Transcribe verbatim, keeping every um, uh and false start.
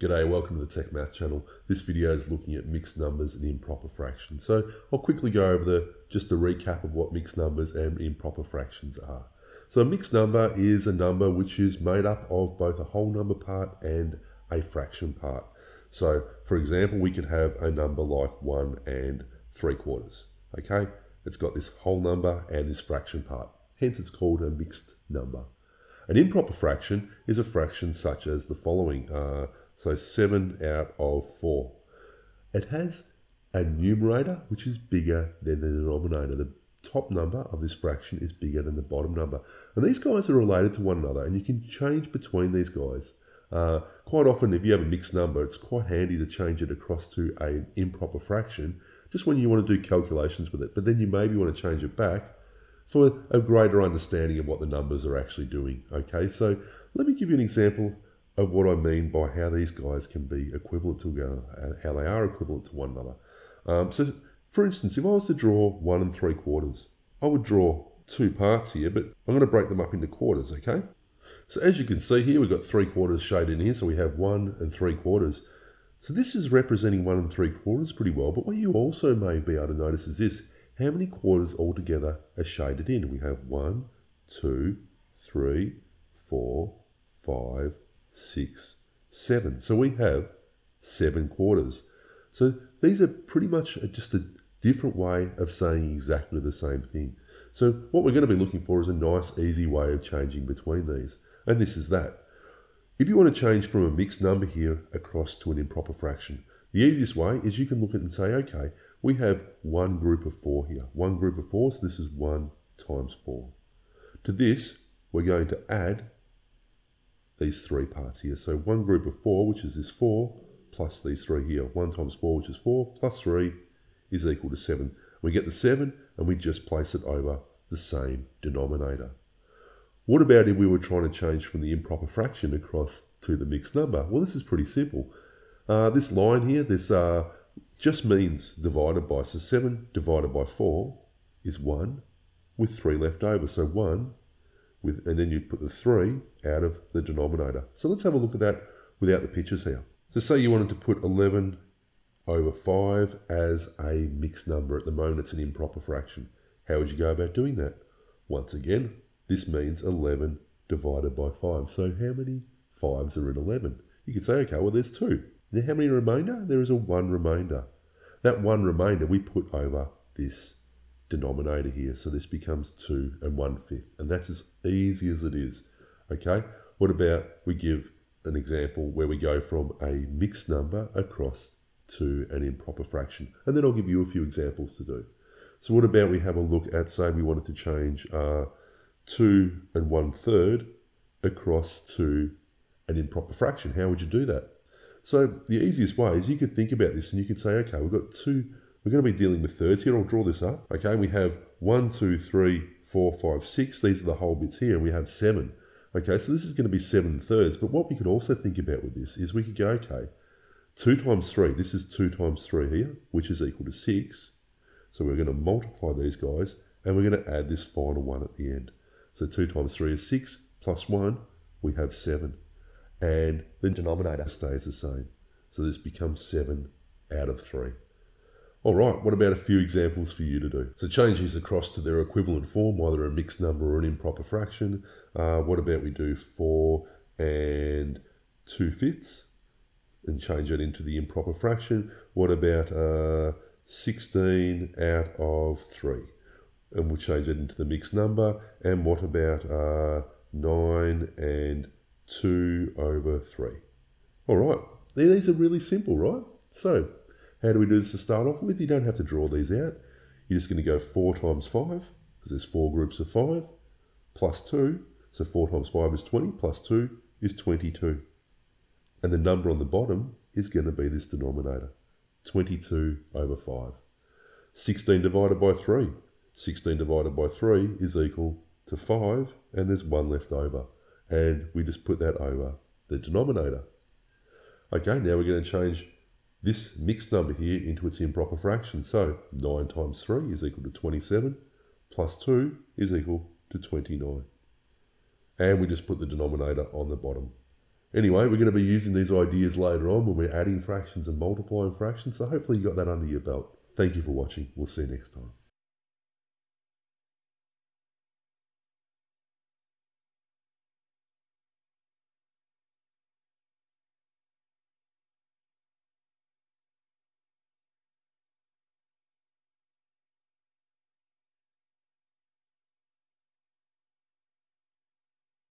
G'day, welcome to the TecMath channel. This video is looking at mixed numbers and improper fractions. So I'll quickly go over the just a recap of what mixed numbers and improper fractions are. So a mixed number is a number which is made up of both a whole number part and a fraction part. So for example, we could have a number like one and three quarters. Okay, it's got this whole number and this fraction part. Hence it's called a mixed number. An improper fraction is a fraction such as the following. Uh, So seven out of four. It has a numerator which is bigger than the denominator. The top number of this fraction is bigger than the bottom number. And these guys are related to one another, and you can change between these guys. Uh, quite often, if you have a mixed number, it's quite handy to change it across to an improper fraction, just when you want to do calculations with it. But then you maybe want to change it back for a greater understanding of what the numbers are actually doing. Okay, so let me give you an example of what I mean by how these guys can be equivalent to one another, how they are equivalent to one another. Um, so, for instance, if I was to draw one and three quarters, I would draw two parts here, but I'm going to break them up into quarters, okay? So as you can see here, we've got three quarters shaded in here, so we have one and three quarters. So this is representing one and three quarters pretty well, but what you also may be able to notice is this, how many quarters altogether are shaded in? We have one, two, three, four, five, six, seven. So we have seven quarters. So these are pretty much just a different way of saying exactly the same thing. So what we're going to be looking for is a nice, easy way of changing between these. And this is that. If you want to change from a mixed number here across to an improper fraction, the easiest way is you can look at it and say, okay, we have one group of four here. One group of four, so this is one times four. To this, we're going to add these three parts here. So one group of four, which is this four, plus these three here. One times four, which is four, plus three is equal to seven. We get the seven and we just place it over the same denominator. What about if we were trying to change from the improper fraction across to the mixed number? Well, this is pretty simple. Uh, this line here, this uh, just means divided by, so seven divided by four is one with three left over. So one with, and then you put the three out of the denominator. So let's have a look at that without the pictures here. So say you wanted to put eleven over five as a mixed number. At the moment, it's an improper fraction. How would you go about doing that? Once again, this means eleven divided by five. So how many fives are in eleven? You could say, okay, well, there's two. Now, how many remainder? There is a one remainder. That one remainder we put over this denominator here, so this becomes two and one fifth, and that's as easy as it is. Okay, what about we give an example where we go from a mixed number across to an improper fraction, and then I'll give you a few examples to do. So what about we have a look at, say we wanted to change uh, two and one third across to an improper fraction. How would you do that? So the easiest way is you could think about this and you could say, okay, we've got two. We're going to be dealing with thirds here. I'll draw this up. Okay, we have one, two, three, four, five, six. These are the whole bits here, and we have seven. Okay, so this is going to be seven thirds. But what we could also think about with this is we could go, okay, two times three. This is two times three here, which is equal to six. So we're going to multiply these guys, and we're going to add this final one at the end. So two times three is six, plus one, we have seven. And the denominator stays the same. So this becomes seven out of three. All right, what about a few examples for you to do? So change these across to their equivalent form, either a mixed number or an improper fraction. Uh, what about we do four and two fifths and change it into the improper fraction? What about uh, sixteen out of three? And we'll change it into the mixed number. And what about uh, nine and two over three? All right, these are really simple, right? So how do we do this to start off with? You don't have to draw these out. You're just going to go four times five, because there's four groups of five, plus two. So four times five is twenty, plus two is twenty-two. And the number on the bottom is going to be this denominator, twenty-two over five. sixteen divided by three. sixteen divided by three is equal to five, and there's one left over. And we just put that over the denominator. Okay, now we're going to change this mixed number here into its improper fraction. So nine times three is equal to twenty-seven, plus two is equal to twenty-nine. And we just put the denominator on the bottom. Anyway, we're going to be using these ideas later on when we're adding fractions and multiplying fractions, so hopefully you got that under your belt. Thank you for watching. We'll see you next time.